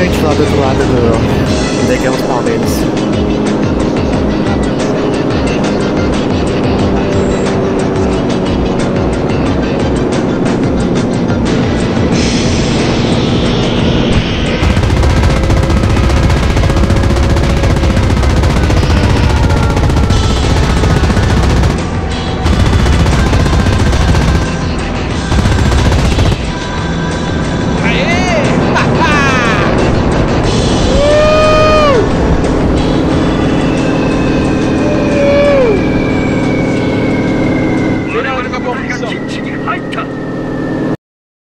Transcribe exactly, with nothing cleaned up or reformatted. frente lá do outro lado do... onde é que é os Palmeiras. Come